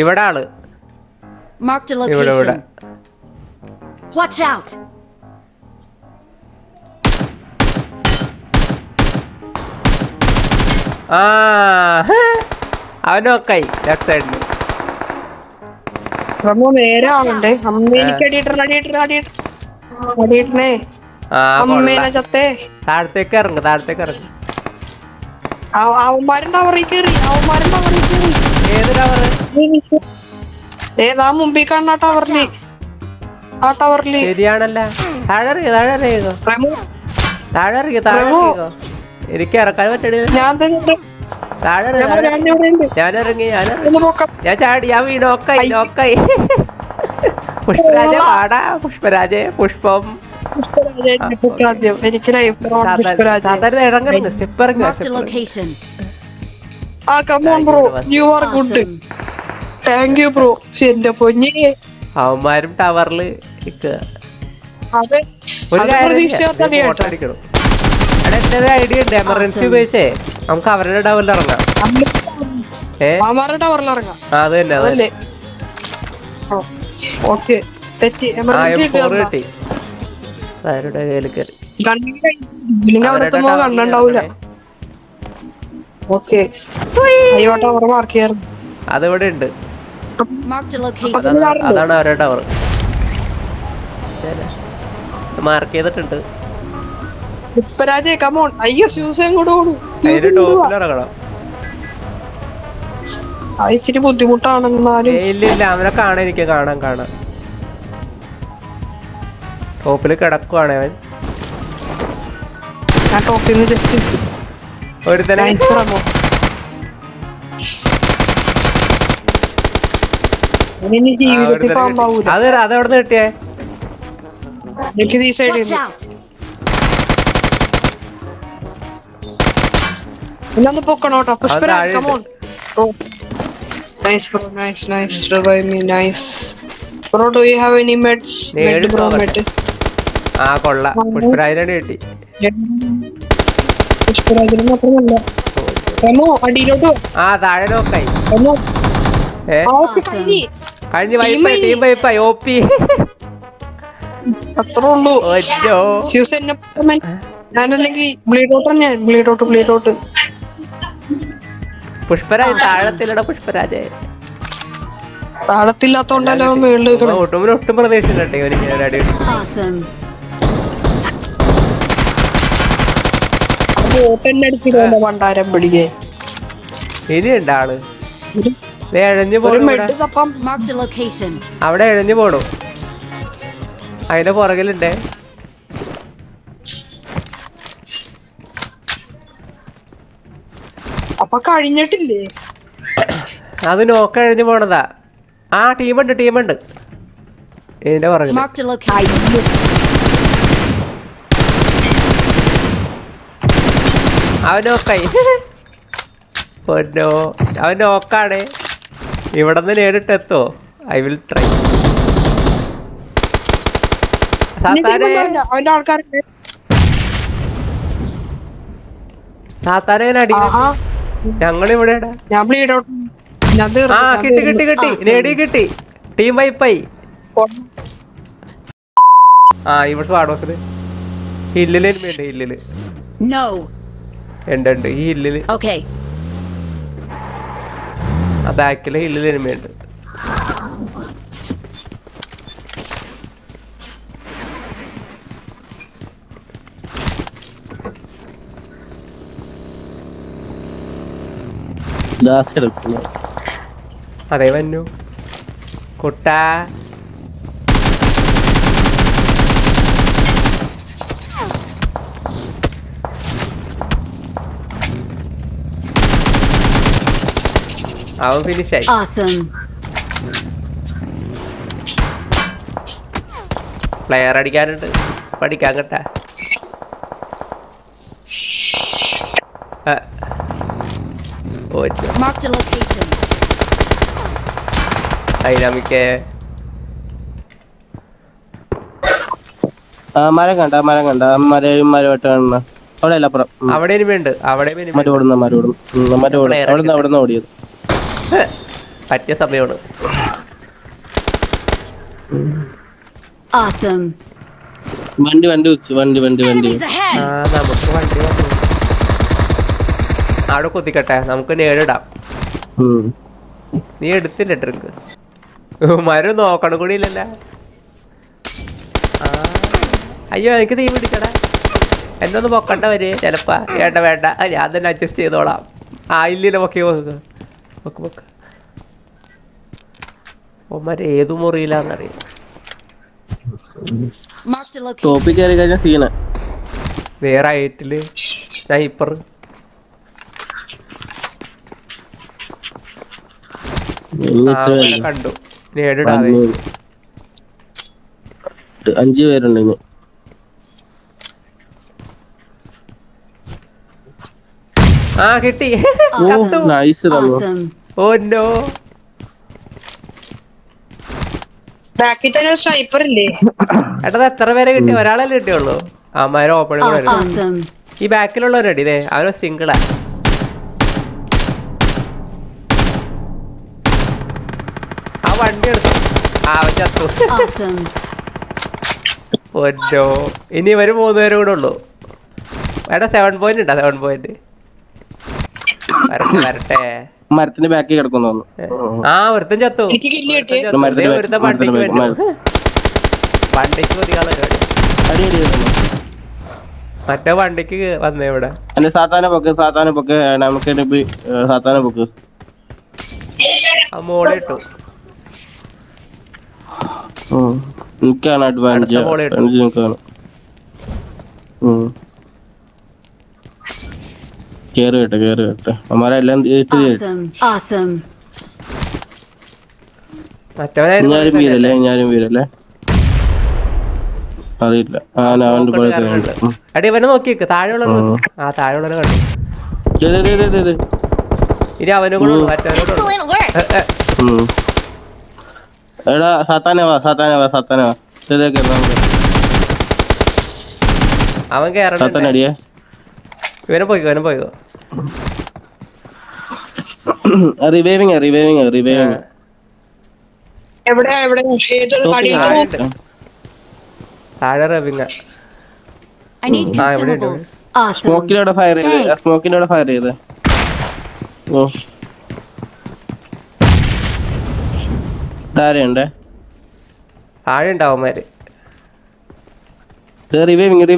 ഇവിടെ ആള്. Marked a location. Watch out. അവനൊക്കായി ലെഫ്റ്റ് സൈഡിൽ. റമോ നേരെ ആളുണ്ട്. അമ്മേനിക്ക് അടിയിട്ടേ. അമ്മേനെ ചത്തേ. താഴത്തേക്ക് ഇറങ്ങും, താഴത്തേക്ക് ഇറങ്ങും. പുഷ്പരാജ പാടാ, പുഷ്പരാജേ പുഷ്പം. അവന്മാരും ടവറില് ഐഡിയ ഉണ്ട്. എമർജൻസി ഉപയോഗിച്ചേ നമുക്ക് അവരുടെ ടവറിൽ ഇറങ്ങാം. അത് തന്നെ, അതല്ലേ കിട്ടി. അതിവിടെ ഉണ്ട്, അതാണ് അവരുടെ ടവർ മാർക്ക് ചെയ്തിട്ടുണ്ട്. ബുദ്ധിമുട്ടാണെന്നാലും ഇല്ല, അവനെ കാണാൻ എനിക്ക് കാണാൻ കാണാം. ടോപ്പിൽ കിടക്കുവാണ് അവൻ. അതെവിടെ നിന്ന് കിട്ടിയേ? കൊള്ളാം, പുഷ്പരാജിനാണ് കിട്ടി. താഴെ നോക്കായി കഴിഞ്ഞ വൈപ്പായി ഓപ്പി അത്രേ ഉള്ളൂ. പുഷ്പരാജ് താഴത്തിലട, പുഷ്പരാജ് താഴത്തില്ലാത്തോണ്ടല്ലോ ഒട്ടും ഒട്ടും പ്രതീക്ഷയില്ലട്ടെ. ഇനിയുണ്ട് ആള് അവിടെ എഴഞ്ഞു പോണു. അതിന്റെ പുറകിലുണ്ടേ. അത് നോക്ക എഴഞ്ഞു പോണതാ. ആ ടീമുണ്ട്, ടീമുണ്ട് ഇതിന്റെ പുറകിൽ. അവനോക്കായി, പൊന്നോ അവൻ നോക്കാണ്. ഇവിടെ നിന്ന് നേരിട്ടെത്തോ? I will try. സാത്താനെ ഞങ്ങളിവിടെ കിട്ടി കിട്ടി കിട്ടി നേടി കിട്ടി. ടീം വൈപ്പായി. ആ ഇവിടെ പാടോക്കത് ഹില്ലില് ഉണ്ട്, ഹില്ലില് ഉണ്ട്. ഈ ഹില്ലില് ആ ബാക്കിലെ ഹില്ലില് എനിമയുണ്ട്. അതെ വന്നു കുട്ട. അവൻ ഫിനിഷായി. പ്ലെയർ അടിക്കാനുണ്ട്, പഠിക്കാൻ കേട്ടാ. മരം കണ്ട, മരം കണ്ട, മരം മരവട്ടം അവിടെ അല്ലപ്പുറം. അവിടെ മരം ഓടുന്നു, മരം ഓടുന്നു. അവിടെ നിന്ന് ഓടിയത് പറ്റിയ സമയമാണ്. വണ്ടി വണ്ടി വെച്ചു വണ്ടി വണ്ടി വണ്ടി ആ നമുക്ക് വണ്ടി അവിടെ കൊത്തിക്കട്ടെ നമുക്ക് നേടിടാം. നീ എടുത്തില്ല ട്രിക്ക് മരം നോക്കണ കൂടി ഇല്ലല്ലേ. അയ്യോ എനിക്ക് തീ പിടിക്കടാ എന്നൊന്ന് പൊക്കണ്ട വരെ ചിലപ്പോ വേണ്ട വേണ്ട ഞാൻ തന്നെ അഡ്ജസ്റ്റ് ചെയ്തോളാം. ആ ഇല്ല പൊക്കി പൊക്ക് പൊക്ക് പൊക്ക് ഒമാര് ഏത് മുറിയിലാന്നറിയാം. വേറെ ആയിട്ടില് സ്നൈപ്പർ കണ്ടു നേരിടാ 5 പേരുണ്ടെങ്കിൽ ആ കിട്ടി. എടാ എത്ര പേരെ കിട്ടി? ഒരാളല്ലേ കിട്ടിയുള്ളൂ. അമ്മാരെ ഓപ്പൺ ഈ ബാക്കിലുള്ളവരടി ഇതേ അവരോ സിംഗിളാ. ആ വണ്ടി എടുത്തു ആ ചത്തു. ഒന്നോ ഇനി ഇവര് 3 പേര് കൂടെ ഉള്ളു. എടാ 7 പോയിന്റ് ഉണ്ടാ 7 പോയിന്റ് മരത്തിന്റെ ബാക്കി കിടക്കുന്നു. ആ ഒരുത്തൻ ചത്തു ഒരുത്തൻ വണ്ടിക്ക് മറ്റേ വണ്ടിക്ക് വന്നേ ഇവിടെ സാത്താന പൊക്ക് മോളെ ഇട്ടു. എനിക്കാണ് അഡ്വാൻസ് കേറി കേട്ടെ അമ്മാരെല്ലാം അറിയില്ല. നോക്കിയേക്ക് താഴെയുള്ള ഇനി അവനോട് എടാ സാത്താനവാ അവൻ കേറ ഇവനെ പോയിക്കോ റിവൈവിംഗ് എവിടെ ഏതൊരു കടിയിലോ താഴെ റിവൈവിംഗ് ഐ നീഡ് കൺസ്യൂമബിൾസ്. സ്മോക്കിനോട് ഫയർ ചെയ്തേ ഓ താഴെയുണ്ട് താഴെയുണ്ടാവുമാര് റിവൈവിംഗ് കേറി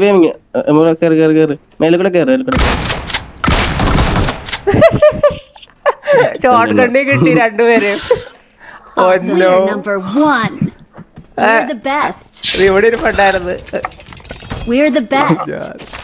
മേലെ കൂടെ ഷോട്ട് കണ്ടി കിട്ടി 2 പേരെ. ഇവിടെ ഒരു പണ്ടായിരുന്നു.